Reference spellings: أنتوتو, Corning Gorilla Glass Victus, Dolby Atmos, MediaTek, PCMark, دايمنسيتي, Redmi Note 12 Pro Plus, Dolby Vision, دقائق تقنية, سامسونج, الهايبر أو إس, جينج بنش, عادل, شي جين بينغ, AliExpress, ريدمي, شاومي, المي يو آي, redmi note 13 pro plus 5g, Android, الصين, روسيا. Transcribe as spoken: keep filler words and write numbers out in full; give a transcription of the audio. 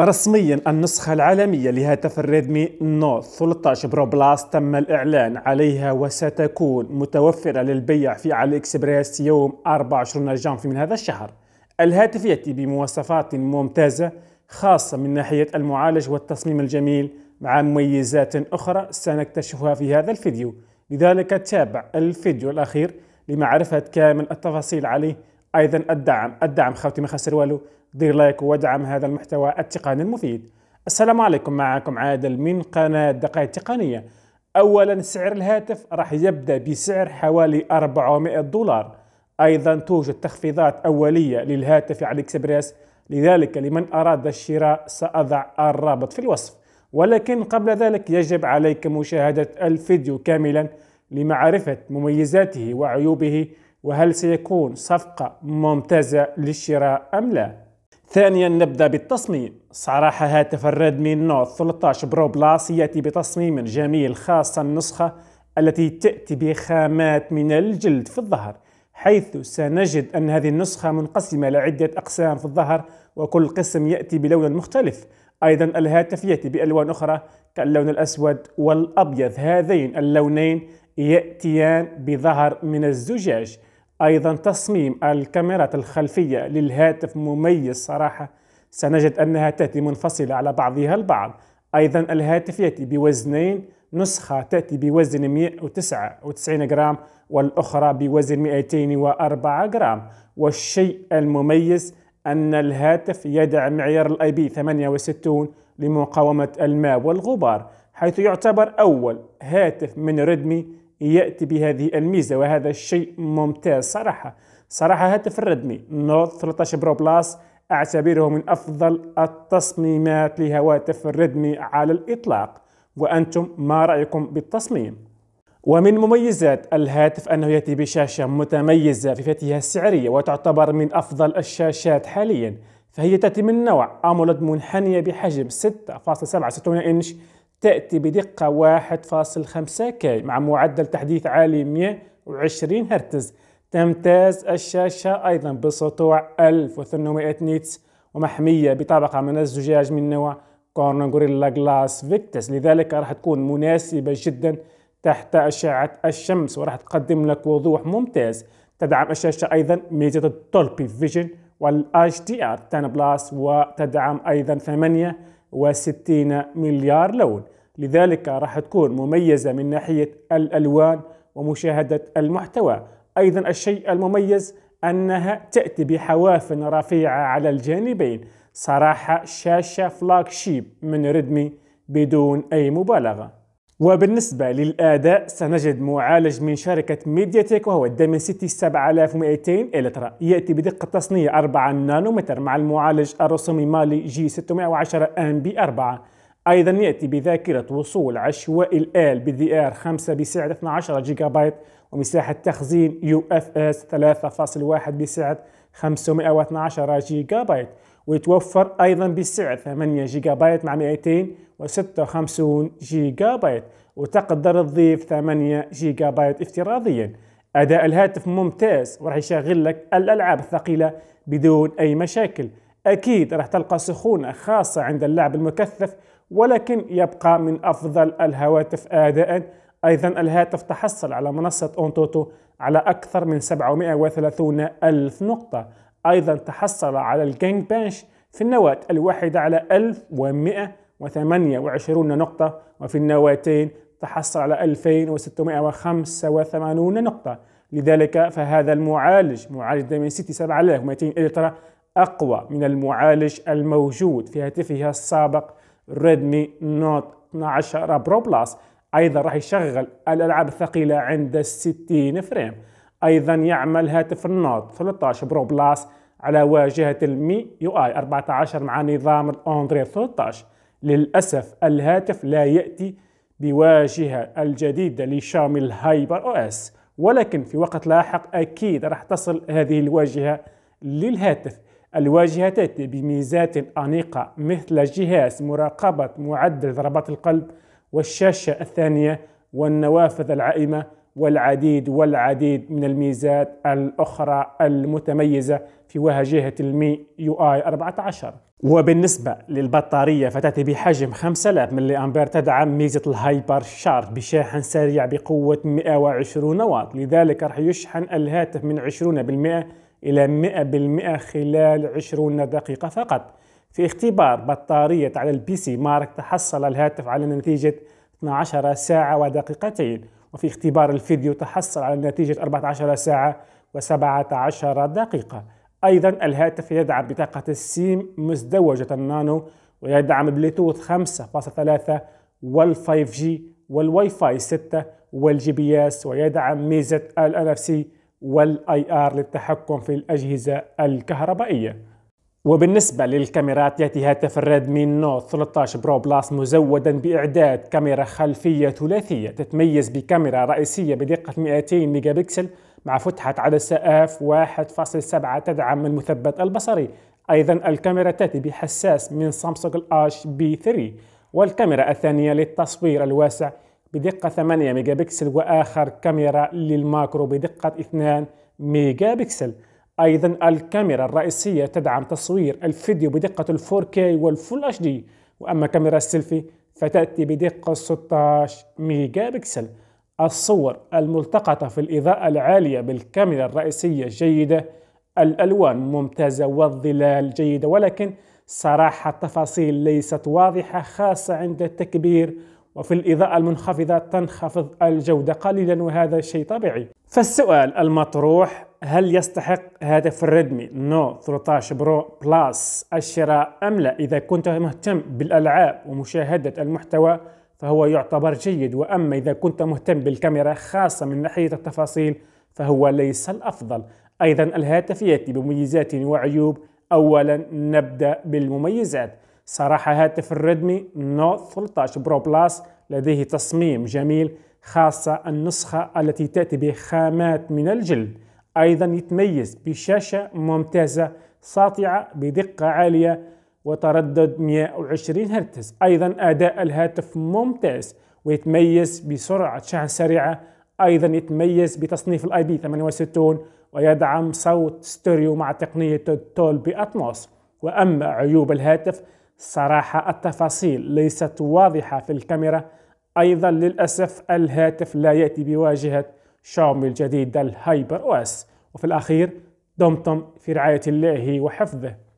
رسميا النسخة العالمية لهاتف الريدمي نوت ثلاثة عشر برو بلاس تم الإعلان عليها وستكون متوفرة للبيع في علي إكسبريس يوم أربعة وعشرين جانفي من هذا الشهر. الهاتف يأتي بمواصفات ممتازة خاصة من ناحية المعالج والتصميم الجميل مع مميزات أخرى سنكتشفها في هذا الفيديو، لذلك تابع الفيديو الأخير لمعرفة كامل التفاصيل عليه. أيضا الدعم الدعم خوتي ما خسر والو، دير لايك ودعم هذا المحتوى التقني المفيد. السلام عليكم، معكم عادل من قناة دقائق تقنية. أولا سعر الهاتف راح يبدأ بسعر حوالي أربعمائة دولار، أيضا توجد تخفيضات أولية للهاتف على الإكسبريس، لذلك لمن أراد الشراء سأضع الرابط في الوصف. ولكن قبل ذلك يجب عليك مشاهدة الفيديو كاملا لمعرفة مميزاته وعيوبه، وهل سيكون صفقة ممتازة للشراء أم لا. ثانيا نبدأ بالتصميم. صراحة هاتف الريدمي نوت ثلاثة عشر برو بلاس يأتي بتصميم جميل خاصة النسخة التي تأتي بخامات من الجلد في الظهر، حيث سنجد أن هذه النسخة منقسمة لعدة أقسام في الظهر وكل قسم يأتي بلون مختلف. أيضا الهاتف يأتي بألوان أخرى كاللون الأسود والأبيض، هذين اللونين يأتيان بظهر من الزجاج. أيضا تصميم الكاميرات الخلفية للهاتف مميز صراحة، سنجد أنها تأتي منفصلة على بعضها البعض. أيضا الهاتف يأتي بوزنين، نسخة تأتي بوزن مئة وتسعة وتسعين غرام والأخرى بوزن مئتين وأربعة غرام. والشيء المميز أن الهاتف يدعم معيار الاي بي ثمانية وستين لمقاومة الماء والغبار، حيث يعتبر أول هاتف من ريدمي يأتي بهذه الميزة، وهذا الشيء ممتاز صراحة. صراحة هاتف الريدمي نوت ثلاثة عشر برو بلاس أعتبره من أفضل التصميمات لهواتف الريدمي على الإطلاق، وأنتم ما رأيكم بالتصميم؟ ومن مميزات الهاتف أنه يأتي بشاشة متميزة في فئتها السعرية، وتعتبر من أفضل الشاشات حاليا، فهي تأتي من نوع أمولد منحنية بحجم ستة فاصلة سبعة وستين إنش، تأتي بدقة واحد فاصلة خمسة كي مع معدل تحديث عالي مئة وعشرين هرتز. تمتاز الشاشة أيضا بسطوع ألف وثمانمائة نيتس ومحمية بطبقة من الزجاج من نوع Corning Gorilla Glass Victus، لذلك راح تكون مناسبة جدا تحت أشعة الشمس وراح تقدم لك وضوح ممتاز. تدعم الشاشة أيضا ميزة Dolby Vision والإتش دي آر عشرة بلس، وتدعم أيضا ثمانية وستين مليار لون، لذلك راح تكون مميزة من ناحية الألوان ومشاهدة المحتوى. أيضا الشيء المميز أنها تأتي بحوافن رفيعة على الجانبين، صراحة شاشة فلاج شيب من ريدمي بدون أي مبالغة. وبالنسبة للأداء سنجد معالج من شركة ميديا تيك وهو دايمنسيتي سبعة آلاف ومئتين الترا، يأتي بدقة تصنيع أربعة نانومتر مع المعالج الرسومي مالي جي ستمائة وعشرة ام بي أربعة. أيضا يأتي بذاكرة وصول عشوائي ال ال بي دي ار خمسة بسعة اثني عشر جيجا بايت ومساحة تخزين يو اف اس ثلاثة فاصلة واحد بسعة خمسمائة واثني عشر جيجا بايت، ويتوفر أيضا بسعة ثمانية جيجا بايت مع مئتين وستة وخمسين جيجا بايت، وتقدر تضيف ثمانية جيجا بايت افتراضيا. أداء الهاتف ممتاز وراح يشغل لك الألعاب الثقيلة بدون أي مشاكل. أكيد راح تلقى سخونة خاصة عند اللعب المكثف، ولكن يبقى من أفضل الهواتف أداء. أيضا الهاتف تحصل على منصة أنتوتو على أكثر من سبعمائة وثلاثين ألف نقطة. أيضا تحصل على الجينج بنش في النواة الواحدة على ألف ومئة وثمانية وعشرين نقطة، وفي النواتين تحصل على ألفين وستمائة وخمسة وثمانين نقطة، لذلك فهذا المعالج معالج دايمنسيتي سبعة آلاف ومئتين الترا أقوى من المعالج الموجود في هاتفها السابق ريدمي نوت اثني عشر برو بلس. أيضا راح يشغل الألعاب الثقيلة عند ستين فريم. أيضا يعمل هاتف النوت ثلاثة عشر برو بلس على واجهة المي يو آي أربعة عشر مع نظام الأندرويد ثلاثة عشر. للأسف الهاتف لا يأتي بواجهة الجديدة لشاومي الهايبر أو إس، ولكن في وقت لاحق أكيد راح تصل هذه الواجهة للهاتف. الواجهة تأتي بميزات أنيقة مثل جهاز مراقبة معدل ضربات القلب والشاشة الثانية والنوافذ العائمة والعديد والعديد من الميزات الأخرى المتميزة في واجهة المي يو آي أربعة عشر. وبالنسبة للبطارية فتأتي بحجم خمسة آلاف ملي أمبير، تدعم ميزة الهايبر شارج بشاحن سريع بقوة مئة وعشرين واط، لذلك راح يشحن الهاتف من عشرين بالمئة إلى مئة بالمئة خلال عشرين دقيقة فقط. في اختبار بطارية على البي سي مارك تحصل الهاتف على نتيجة اثنتي عشرة ساعة ودقيقتين، وفي اختبار الفيديو تحصل على نتيجة أربعة عشر ساعة وسبعة عشر دقيقة. أيضا الهاتف يدعم بطاقة السيم مزدوجة النانو، ويدعم بلوتوث خمسة نقطة ثلاثة والفايف جي والواي فاي ستة والجي بي اس، ويدعم ميزة ال إن إف سي والاي ار للتحكم في الأجهزة الكهربائية. وبالنسبة للكاميرات يأتي هاتف الريدمي نوت ثلاثة عشر برو بلس مزودا بإعداد كاميرا خلفية ثلاثية، تتميز بكاميرا رئيسية بدقة مئتين ميجا بكسل مع فتحة عدسة اف واحد فاصلة سبعة تدعم المثبت البصري. أيضا الكاميرا تأتي بحساس من سامسونج اش بي ثلاثة، والكاميرا الثانية للتصوير الواسع بدقة ثمانية ميجا بكسل، وآخر كاميرا للماكرو بدقة اثنين ميجا بكسل. أيضا الكاميرا الرئيسية تدعم تصوير الفيديو بدقة ال فور كي والفول اتش دي، وأما كاميرا السيلفي فتأتي بدقة ستة عشر ميجا بكسل. الصور الملتقطة في الإضاءة العالية بالكاميرا الرئيسية جيدة، الألوان ممتازة والظلال جيدة، ولكن صراحة التفاصيل ليست واضحة خاصة عند التكبير، وفي الإضاءة المنخفضة تنخفض الجودة قليلا، وهذا شيء طبيعي. فالسؤال المطروح، هل يستحق هاتف الريدمي نوت ثلاثة عشر برو بلس الشراء أم لا؟ إذا كنت مهتم بالألعاب ومشاهدة المحتوى فهو يعتبر جيد، وأما إذا كنت مهتم بالكاميرا خاصة من ناحية التفاصيل فهو ليس الأفضل. أيضا الهاتف يأتي بمميزات وعيوب. أولا نبدأ بالمميزات. صراحة هاتف الريدمي نوت ثلاثة عشر برو بلس لديه تصميم جميل، خاصة النسخة التي تأتي بخامات من الجلد. أيضا يتميز بشاشة ممتازة ساطعة بدقة عالية وتردد مئة وعشرين هرتز. أيضا أداء الهاتف ممتاز، ويتميز بسرعة شحن سريعة. أيضا يتميز بتصنيف الاي بي ثمانية وستين، ويدعم صوت ستيريو مع تقنية دولبي أتموس. وأما عيوب الهاتف، صراحة التفاصيل ليست واضحة في الكاميرا. أيضا للأسف الهاتف لا يأتي بواجهة شاومي الجديد الهايبر أو اس. وفي الأخير دمتم في رعاية الله وحفظه.